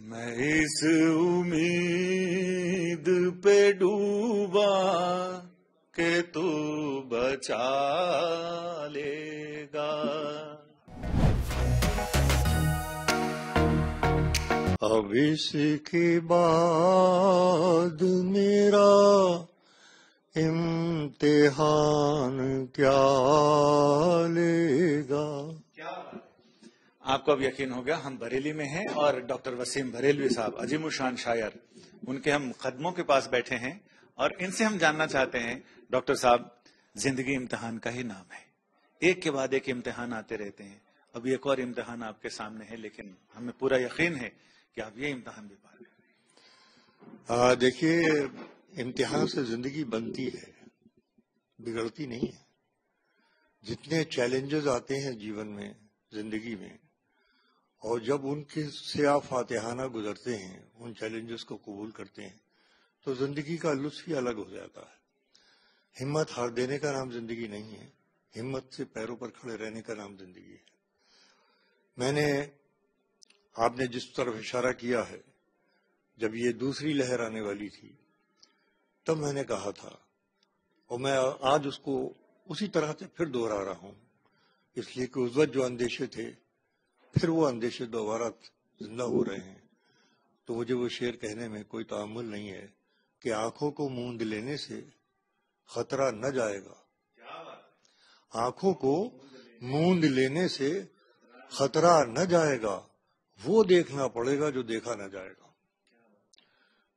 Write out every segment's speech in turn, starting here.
मैं इस उम्मीद पे डूबा के तू बचा लेगा। अब इसके बाद मेरा इम्तिहान क्या लेगा। आपको अब यकीन होगा हम बरेली में हैं और डॉक्टर वसीम बरेलवी साहब अजीमुशान शायर, उनके हम कदमों के पास बैठे हैं और इनसे हम जानना चाहते हैं, डॉक्टर साहब जिंदगी इम्तिहान का ही नाम है, एक के बाद एक इम्तिहान आते रहते हैं, अब एक और इम्तिहान आपके सामने है, लेकिन हमें पूरा यकीन है कि आप ये इम्तिहान भी पार करेंगे। देखिए, इम्तिहान से जिंदगी बनती है, बिगड़ती नहीं है। जितने चैलेंजेस आते हैं जीवन में, जिंदगी में, और जब उनके से आप फातिहाना गुजरते हैं, उन चैलेंजेस को कबूल करते हैं, तो जिंदगी का लुत्फ ही अलग हो जाता है। हिम्मत हार देने का नाम जिंदगी नहीं है, हिम्मत से पैरों पर खड़े रहने का नाम जिंदगी है। आपने जिस तरफ इशारा किया है, जब ये दूसरी लहर आने वाली थी तब मैंने कहा था, और मैं आज उसको उसी तरह से फिर दोहरा रहा हूं, इसलिए कि उस वक्त जो अंदेशे थे फिर वो अंदेशे दोबारा जिंदा हो रहे हैं। तो मुझे वो शेर कहने में कोई तामुल नहीं है कि आंखों को मूंद लेने से खतरा न जाएगा, आंखों को मूंद लेने से खतरा न जाएगा, वो देखना पड़ेगा जो देखा न जाएगा।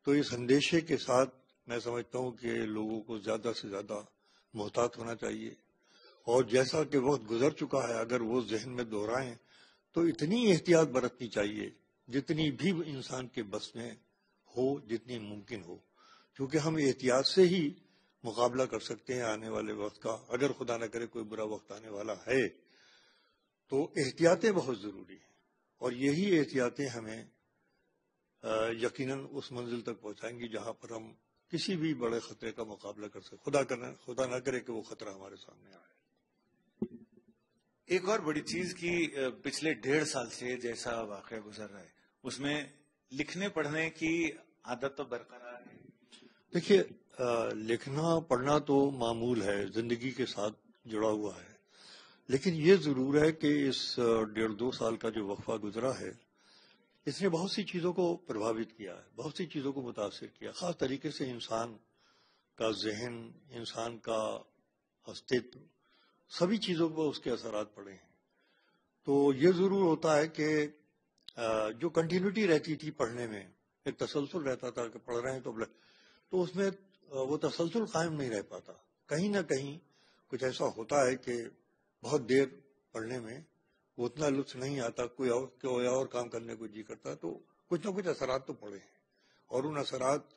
तो इस अंदेशे के साथ मैं समझता हूं कि लोगों को ज्यादा से ज्यादा मोहतात होना चाहिए, और जैसा कि वक्त गुजर चुका है अगर वो जहन में दोहराएं तो इतनी एहतियात बरतनी चाहिए जितनी भी इंसान के बस में हो, जितनी मुमकिन हो, क्योंकि हम एहतियात से ही मुकाबला कर सकते हैं आने वाले वक्त का। अगर खुदा न करे कोई बुरा वक्त आने वाला है तो एहतियातें बहुत जरूरी हैं, और यही एहतियातें हमें यकीनन उस मंजिल तक पहुंचाएंगी जहां पर हम किसी भी बड़े खतरे का मुकाबला कर सकते। खुदा न करे कि वो खतरा हमारे सामने आए। एक और बड़ी चीज की पिछले 1.5 साल से जैसा वाकया गुजर रहा है उसमें लिखने पढ़ने की आदत तो बरकरार है। देखिए, लिखना पढ़ना तो मामूल है, जिंदगी के साथ जुड़ा हुआ है, लेकिन ये जरूर है कि इस 1.5-2 साल का जो वक्फा गुजरा है इसने बहुत सी चीजों को प्रभावित किया है, बहुत सी चीजों को मुतासिर किया, खास तरीके से इंसान का जहन, इंसान का अस्तित्व, सभी चीजों पर उसके असरात पड़े हैं। तो ये जरूर होता है कि जो कंटिन्यूटी रहती थी पढ़ने में, एक तसलसल रहता था कि पढ़ रहे हैं तो उसमें वो तसलसल कायम नहीं रह पाता, कहीं ना कहीं कुछ ऐसा होता है कि बहुत देर पढ़ने में वो उतना लुत्फ नहीं आता, कोई और काम करने को जी करता, तो कुछ ना कुछ असरात तो पड़े हैं। और उन असरात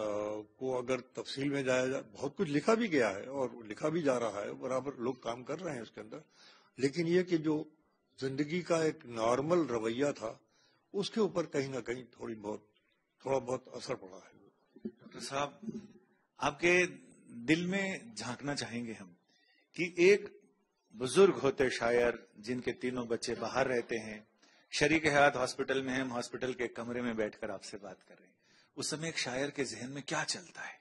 को अगर तफसील में जाया जाए, बहुत कुछ लिखा भी गया है और लिखा भी जा रहा है, बराबर लोग काम कर रहे हैं उसके अंदर, लेकिन ये कि जो जिंदगी का एक नॉर्मल रवैया था उसके ऊपर कहीं ना कहीं थोड़ा बहुत असर पड़ा है। डॉक्टर साहब, आपके दिल में झांकना चाहेंगे हम कि एक बुजुर्ग होते शायर जिनके 3 बच्चे बाहर रहते हैं, शरीक हयात हॉस्पिटल में, हम हॉस्पिटल के कमरे में बैठकर आपसे बात कर रहे हैं, उस समय एक शायर के जहन में क्या चलता है?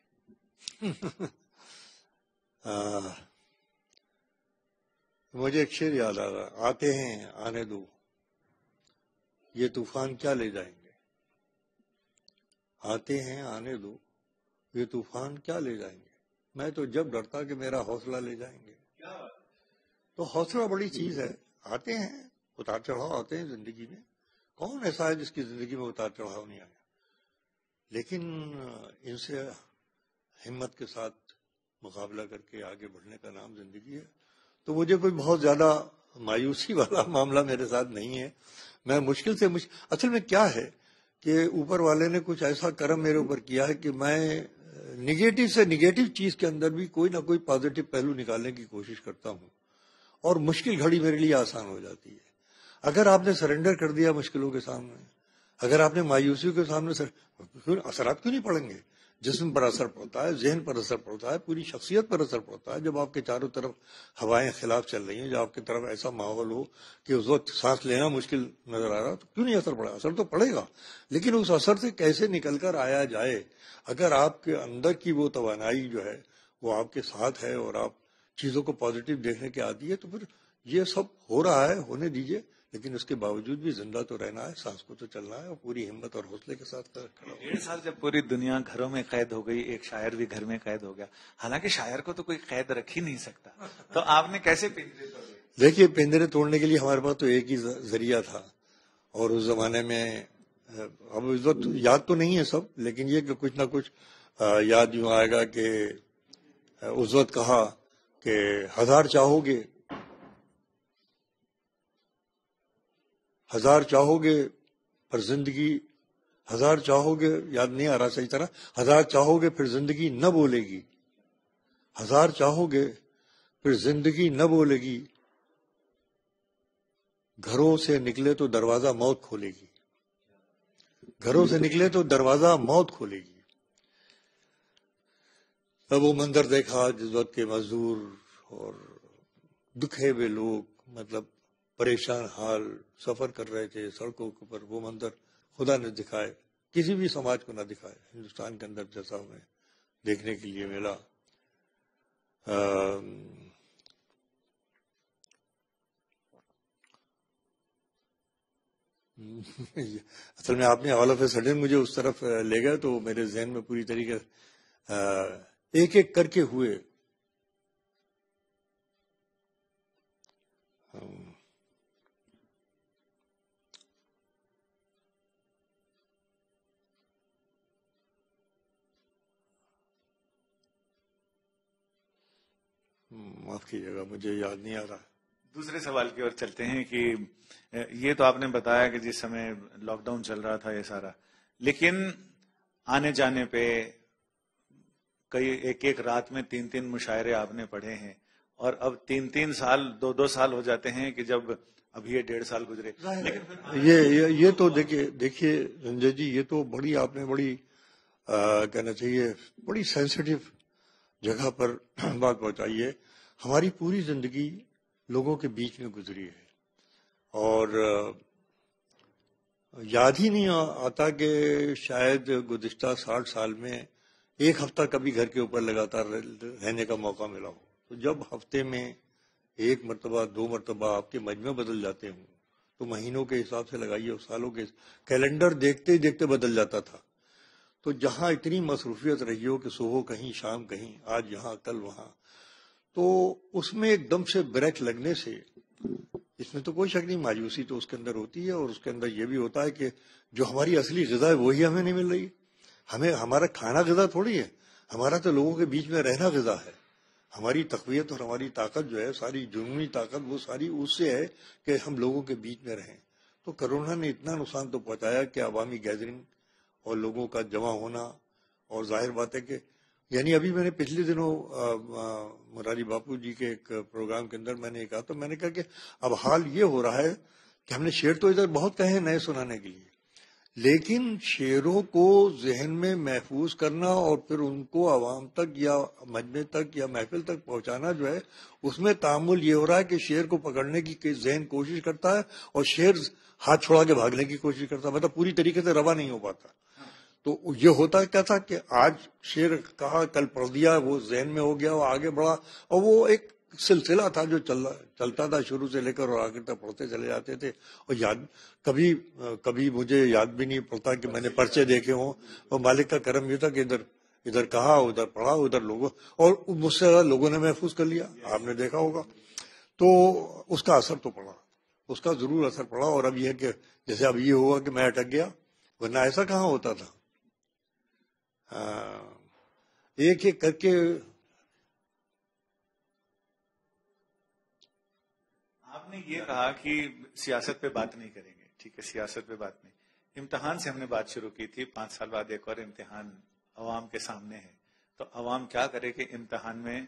मुझे एक शेर याद आ रहा, आते हैं आने दो ये तूफान क्या ले जाएंगे, आते हैं आने दो ये तूफान क्या ले जाएंगे, मैं तो जब डरता कि मेरा हौसला ले जाएंगे। तो हौसला बड़ी चीज है, आते हैं, उतार चढ़ाव आते हैं जिंदगी में, कौन ऐसा है जिसकी जिंदगी में उतार चढ़ाव नहीं आया, लेकिन इनसे हिम्मत के साथ मुकाबला करके आगे बढ़ने का नाम जिंदगी है। तो मुझे कोई बहुत ज्यादा मायूसी वाला मामला मेरे साथ नहीं है। मैं मुश्किल से असल में क्या है कि ऊपर वाले ने कुछ ऐसा कर्म मेरे ऊपर किया है कि मैं निगेटिव से निगेटिव चीज के अंदर भी कोई ना कोई पॉजिटिव पहलू निकालने की कोशिश करता हूं, और मुश्किल घड़ी मेरे लिए आसान हो जाती है। अगर आपने सरेंडर कर दिया मुश्किलों के सामने, अगर आपने मायूसियों के सामने असरात क्यों नहीं पड़ेंगे? जिस्म पर असर पड़ता है, जहन पर असर पड़ता है, पूरी शख्सियत पर असर पड़ता है। जब आपके चारों तरफ हवाएं खिलाफ चल रही हैं, जब आपकी तरफ ऐसा माहौल हो कि उस वक्त सांस लेना मुश्किल नजर आ रहा, तो क्यों नहीं असर पड़ा? असर तो पड़ेगा, लेकिन उस असर से कैसे निकलकर आया जाए अगर आपके अंदर की वो तवानाई जो है वो आपके साथ है और आप चीज़ों को पॉजिटिव देखने की आती है। तो फिर ये सब हो रहा है, होने दीजिए, लेकिन उसके बावजूद भी जिंदा तो रहना है, सांस को तो चलना है, और पूरी हिम्मत और हौसले के साथ खड़ा हो। 1.5 साल जब पूरी दुनिया घरों में कैद हो गई, एक शायर भी घर में कैद हो गया, हालांकि शायर को तो कोई कैद रख ही नहीं सकता, तो आपने कैसे पिंजरे तोड़े? देखिए, पिंजरे तोड़ने के लिए हमारे पास तो एक ही जरिया था, और उस जमाने में, अब इस वक्त याद तो नहीं है सब, लेकिन ये कुछ ना कुछ याद यूं आएगा कि उस वक्त कहा कि 1000 चाहोगे पर जिंदगी, 1000 चाहोगे, याद नहीं आ रहा सही तरह, 1000 चाहोगे फिर जिंदगी न बोलेगी, 1000 चाहोगे फिर जिंदगी न बोलेगी, घरों से निकले तो दरवाजा मौत खोलेगी, घरों से निकले तो दरवाजा मौत खोलेगी। तब वो मंजर देखा जिस वक्त के मजदूर और दुखे हुए लोग, मतलब परेशान हाल, सफर कर रहे थे सड़कों के ऊपर। वो मंजर खुदा ने दिखाए, किसी भी समाज को ना दिखाए हिंदुस्तान के अंदर, जैसा हमें देखने के लिए मिला। असल में आपने ऑल ऑफ ए सडन मुझे उस तरफ ले गए, तो मेरे जहन में पूरी तरीके एक एक करके हुए। माफ कीजिएगा, मुझे याद नहीं आ रहा। दूसरे सवाल की ओर चलते हैं कि ये तो आपने बताया कि जिस समय लॉकडाउन चल रहा था ये सारा, लेकिन आने जाने पे कई एक रात में 3-3 मुशायरे आपने पढ़े हैं, और अब 3-3 साल 2-2 साल हो जाते हैं कि जब अभी ये 1.5 साल गुजरे, लेकिन ये तो देखिए रंजय जी, ये तो बड़ी आपने कहना चाहिए बड़ी सेंसिटिव जगह पर बात पहुंचाई है। हमारी पूरी जिंदगी लोगों के बीच में गुजरी है, और याद ही नहीं आता कि शायद गुज़िश्ता 60 साल में एक हफ्ता कभी घर के ऊपर लगातार रहने का मौका मिला हो। तो जब हफ्ते में 1 मरतबा 2 मरतबा आपके मजमे बदल जाते हों, तो महीनों के हिसाब से लगाइए, और सालों के कैलेंडर देखते ही देखते बदल जाता था। तो जहाँ इतनी मसरूफियत रही हो कि सुबह कहीं, शाम कहीं, आज यहाँ, कल वहाँ, तो उसमें एकदम से ब्रेक लगने से, इसमें तो कोई शक नहीं, मायूसी तो उसके अंदर होती है, और उसके अंदर ये भी होता है कि जो हमारी असली ग़िज़ा है वही हमें नहीं मिल रही। हमारा खाना ग़िज़ा थोड़ी है, हमारा तो लोगों के बीच में रहना ग़िज़ा है। हमारी तक़वियत और हमारी ताकत जो है, सारी जुनूनी ताकत, वो सारी उससे है कि हम लोगों के बीच में रहें। तो कोरोना ने इतना नुकसान तो पहुँचाया कि अवामी गैदरिंग और लोगों का जमा होना, और जाहिर बात है कि, यानी अभी मैंने पिछले दिनों मुरारी बापू जी के एक प्रोग्राम के अंदर मैंने कहा, तो मैंने कहा कि अब हाल ये हो रहा है कि हमने शेर तो इधर बहुत कहे नए सुनाने के लिए, लेकिन शेरों को जहन में महफूज करना और फिर उनको आवाम तक या मजमे तक या महफिल तक पहुंचाना जो है, उसमें तामुल ये हो रहा है कि शेर को पकड़ने की जहन कोशिश करता है और शेर हाथ छोड़ा के भागने की कोशिश करता है, मतलब पूरी तरीके से रवा नहीं हो पाता। तो ये होता क्या था कि आज शेर कहा, कल पढ़ दिया, वो जहन में हो गया, वो आगे बढ़ा, और वो एक सिलसिला था जो चलता था शुरू से लेकर और आखिर तक, पढ़ते चले जाते थे। और याद कभी कभी मुझे याद भी नहीं पड़ता कि मैंने पर्चे देखे हों, और मालिक का करम ये था कि इधर कहा, उधर पढ़ा, उधर लोगों, और मुझसे ज्यादा लोगों ने महफूज कर लिया, आपने देखा होगा। तो उसका जरूर असर पड़ा। और अब यह कि जैसे अब ये हुआ कि मैं अटक गया, वरना ऐसा कहाँ होता था। एक एक करके आपने ये कहा कि सियासत पे बात नहीं करेंगे, ठीक है, सियासत पे बात नहीं। इम्तिहान से हमने बात शुरू की थी, 5 साल बाद एक और इम्तिहान अवाम के सामने है, तो अवाम क्या करे कि इम्तिहान में,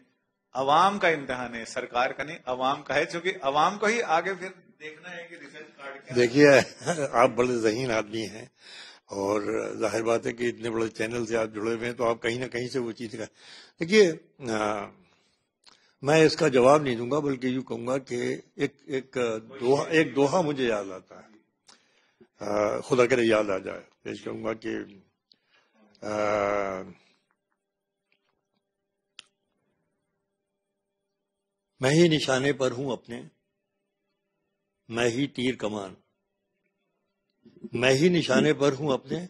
अवाम का इम्तिहान है, सरकार का नहीं, अवाम का है, क्योंकि अवाम को ही आगे फिर देखना है कि रिजल्ट कार्ड क्या। देखिए, आप बड़े ज़हीन आदमी हैं, और जाहिर बात है कि इतने बड़े चैनल से आप जुड़े हुए हैं तो आप कहीं ना कहीं से वो चीज़ का देखिए। मैं इसका जवाब नहीं दूंगा बल्कि यूँ कहूँगा कि एक दोहा मुझे याद आता है, खुदा करे याद आ जाए। ये कहूँगा कि मैं ही निशाने पर हूँ अपने, मैं ही तीर कमान, मैं ही निशाने पर हूँ अपने,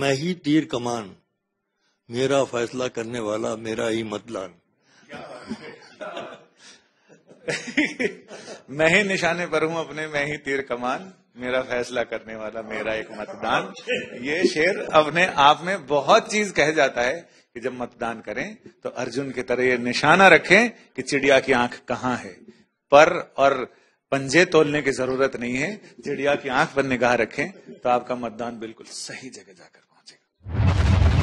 मैं ही तीर कमान, मेरा फैसला करने वाला मेरा ही मतदान। मैं ही निशाने पर हूँ अपने, मैं ही तीर कमान, मेरा फैसला करने वाला मेरा एक मतदान। ये शेर अपने आप में बहुत चीज कह जाता है कि जब मतदान करें तो अर्जुन की तरह ये निशाना रखें कि चिड़िया की आंख कहाँ है, पर और पंजे तोलने की जरूरत नहीं है, चिड़िया की आंख पर निगाह रखें तो आपका मतदान बिल्कुल सही जगह जाकर पहुंचेगा।